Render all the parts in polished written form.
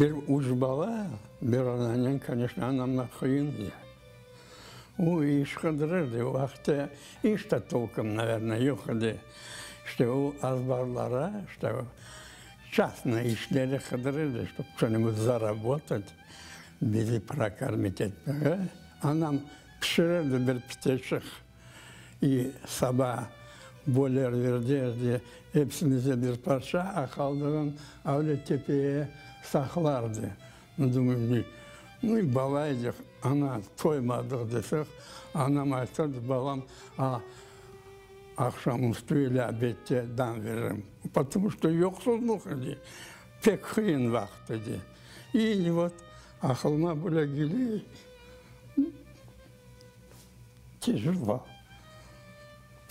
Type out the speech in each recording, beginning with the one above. Bir uç bala, bir ananın konuşma anlamına koyun diye. O iş kaldırırdı. O vakti iş de толком, наверное, yoktu. İşte o azbarlara, işte o частные işleri kaldırırdı, чтобы что-нибудь заработать, bizi прокормить etmeye. Anam pişirirdi bir piteşik. И sabah boler verirdi, hepsimize bir parça, akaldığın öyle tepeye saklardı. Думаю, ну и balaydık, ana toymadık desek, anam aytardı, balam, akşam üstü ile abette dan veririm. Потому что yoksulluk dedi, pek hıyın vakt dedi. И вот aklıma böyle geliyor, тяжело.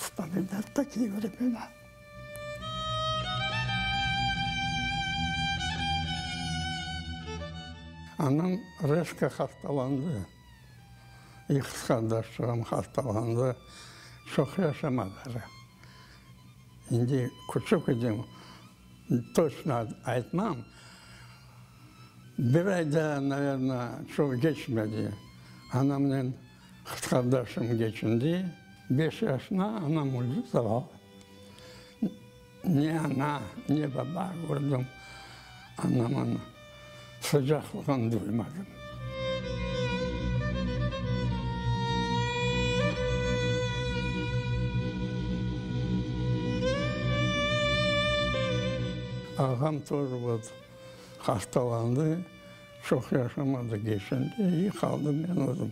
Вспоминать такие времена. Анам резко хасталанды, их с кардаштарым хасталанды, шок яшамадары. Инде кучук идем, точно айтмам, бир айда, наверное, чок кечмеди. Анам менен с кардашым кечинди, 5 yaşına anam öldü zavallı. Ne ana, ne baba gördüm, anamın sıcaklığını duymadım. Ağam torba hastalandı, çok yaşamadı geçindi, iyi kaldım ben oldum.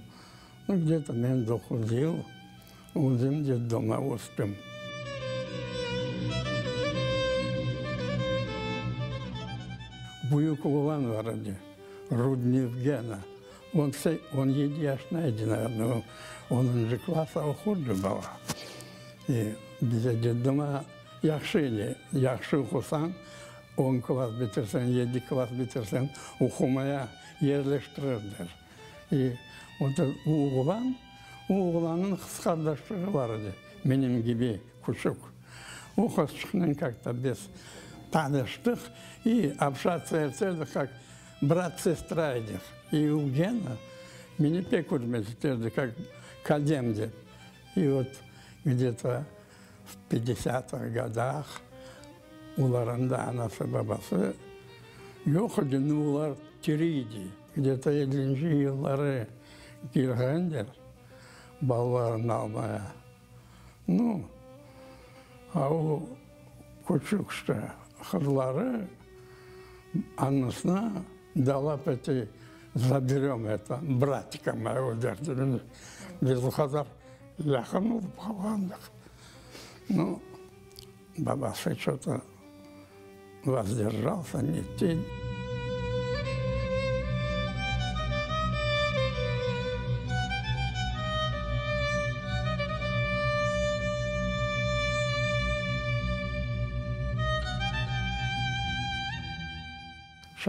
Где-то ben 9 yıl. Uzun детдома остым. Буюк Улан в городе, Рудневгена. Он единственный, наверное, он же класса уходил была. И без детдома яхшили, яхшил Хусан, он класс битерсен, еди класс битерсен, ухумая ерле штрердер. И вот Улан Oğlanın kız kardeşleri vardı, benim gibi küçük. O kızcıkla как-то biz tanıştık, общаться etseydik, как брат-сестра ediydik. Evgena beni pek hürmet ederdi, как коллега деп. И вот где-то в 50-х годах ularında anası babası yok idi, ular tiriydi. Где-то 50 yılları girgendir. Балларын алмая. Ну, а у кучукшты хырлары анысына далап эти заберем это, братика моего дерді. Без указар яқын олып қалғандық. Ну, бабасы что-то воздержался, не тень.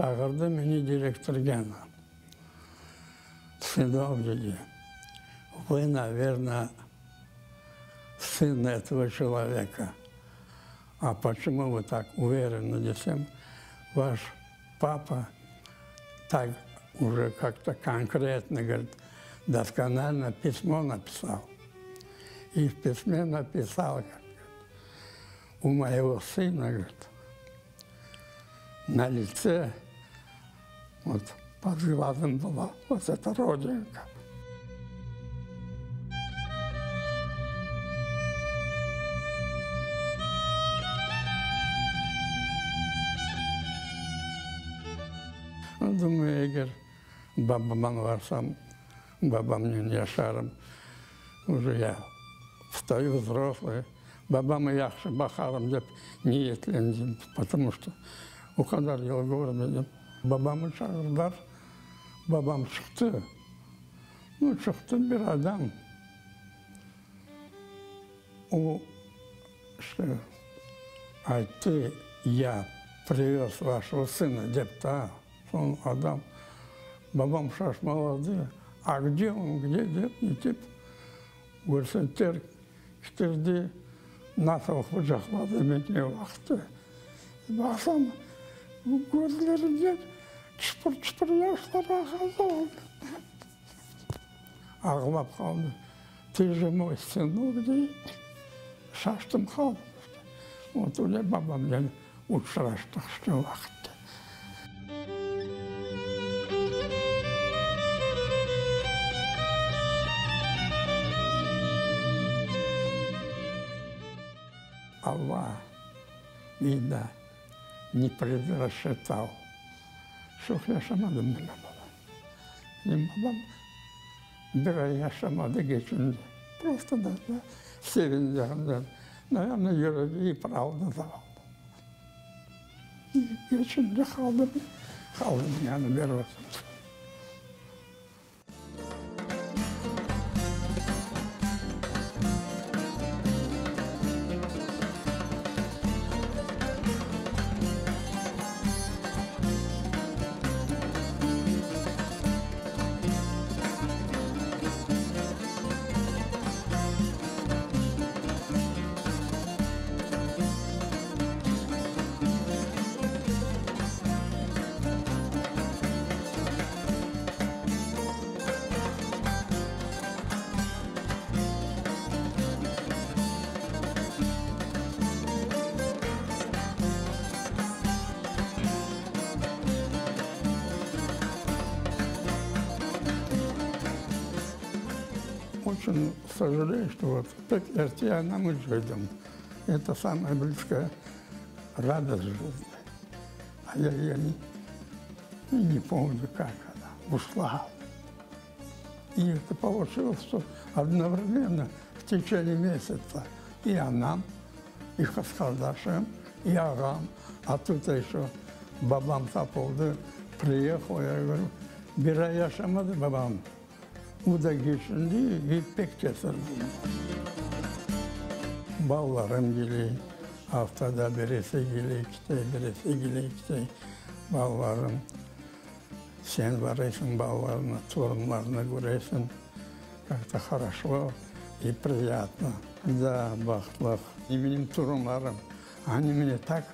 Шағырды мені директоргена. Сынов, деді, вы, наверное, сын этого человека. А почему вы так уверены, десем? Ваш папа так уже как-то конкретно, говорит, досконально письмо написал. И в письме написал, говорит, у моего сына, говорит, на лице вот под глазом была вот эта родинка. Думаю, Игорь, бабам Анварсам, бабам Нюняшарам, уже я стою взрослый, бабам Яхши Бахарам, деп не есть лендин, потому что у kadar yıl görmedim. Babamı çağırdılar, babam çıktı. Ну, çıktı bir adam. O işte, aytı, ya привез вашего сына, депта. Он adam, babam şaşmaladı. А где он, где, деп, не тип. Görsettir, getirdi, nasıl kucakladı beni vakti. Baksam, gözlerimden 4-4 yaşta başladım. Ağlama kaldım. Teyzemin üstünde oldu. Şaştım kaldım. Oturdu babamla uçraştık işte vakitte. Allah, видно, не предрассчитал. Шух я шамады мына бала. Мен бабам бір yaşamadı geçindi. Просто даже sevindiğimden, наверное, yüreği pravda zavaldı. Geçindi kaldım, yani bir olsun. Очень сожалею, что вот Петертия нам уйдем. Это самая близкая радость жизни. А я ее не помню, как она ушла. И это получилось, что одновременно в течение месяца и она, и Хасхалдашем, и Агам. А тут еще бабам Саполды приехал, я говорю, бирай я шамады бабам. Uda geçindi ve pek kesildi. Ballarım gibi, haftada birisi gibi, birisi gibi. Ballarım, sen varıyorsun ballarına, torunlarına görüyorsun. Как-то хорошо и приятно. Да, бахтлах. И моим турунларым, они меня так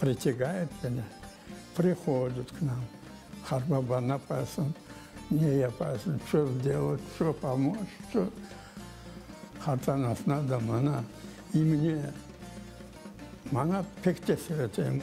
притягают, меня. Приходят к нам. Харбаба напасын. Не я пошел, что сделать, что помочь, что... Хотя нас надо, мана. И мне... Мана пекте светим.